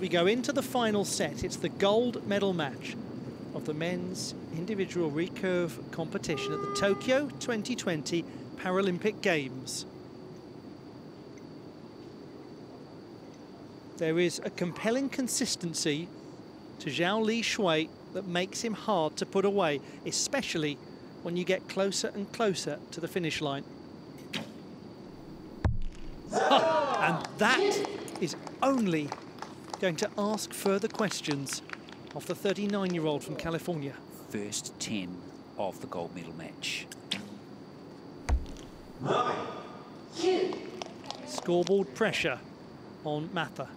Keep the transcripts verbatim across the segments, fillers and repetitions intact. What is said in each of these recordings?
We go into the final set. It's the gold medal match of the men's individual recurve competition at the Tokyo twenty twenty Paralympic Games. There is a compelling consistency to Zhao Lixue that makes him hard to put away, especially when you get closer and closer to the finish line. Oh, and that is only going to ask further questions of the thirty-nine-year-old from California. First ten of the gold medal match. Scoreboard pressure on Mather.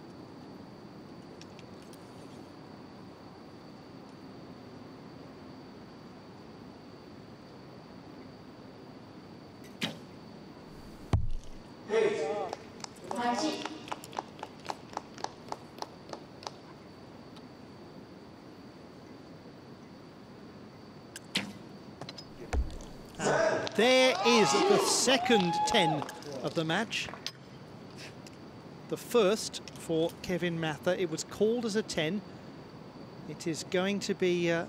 There is the second ten of the match. The first for Kevin Mather. It was called as a ten. It is going to be uh,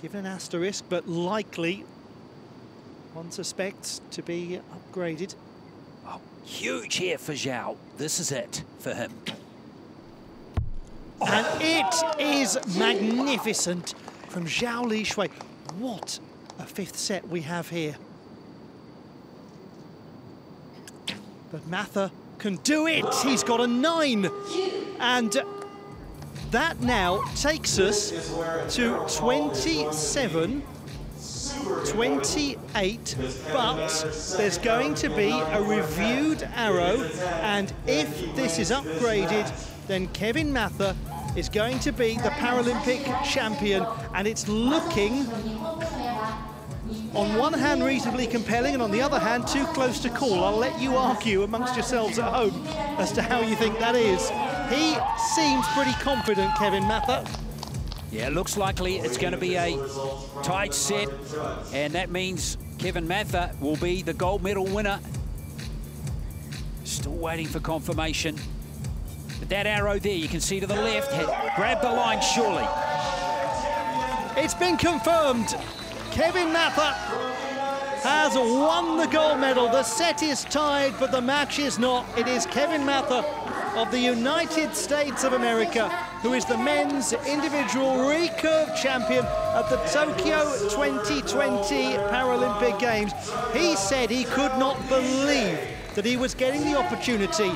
given an asterisk, but likely, one suspects, to be upgraded. Oh, huge here for Zhao. This is it for him. Oh. And it is magnificent from Zhao Lixue. What a fifth set we have here. But Mather can do it. He's got a nine. And that now takes us to twenty-seven, twenty-eight. But there's going to be a reviewed arrow. And if this is upgraded, then Kevin Mather is going to be the Paralympic champion. And it's looking, on one hand, reasonably compelling, and on the other hand, too close to call. I'll let you argue amongst yourselves at home as to how you think that is. He seems pretty confident, Kevin Mather. Yeah, looks likely it's going to be a tight set, and that means Kevin Mather will be the gold medal winner. Still waiting for confirmation. But that arrow there, you can see to the left, grabbed the line surely. It's been confirmed. Kevin Mather has won the gold medal. The set is tied, but the match is not. It is Kevin Mather of the United States of America who is the men's individual recurve champion at the Tokyo twenty twenty Paralympic Games. He said he could not believe that he was getting the opportunity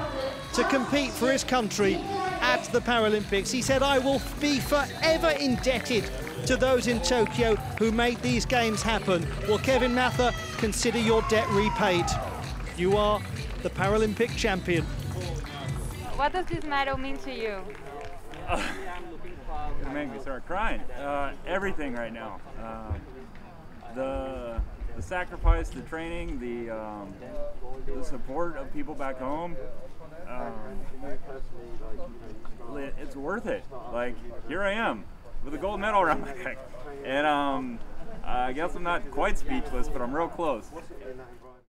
to compete for his country at the Paralympics. He said, "I will be forever indebted to those in Tokyo who made these games happen." Well, Kevin Mather, consider your debt repaid. You are the Paralympic champion. What does this medal mean to you? Uh, it made me start crying. Uh, everything right now. Uh, the, the sacrifice, the training, the, um, the support of people back home. Um, it's worth it. Like, here I am with a gold medal around my neck. And um, I guess I'm not quite speechless, but I'm real close.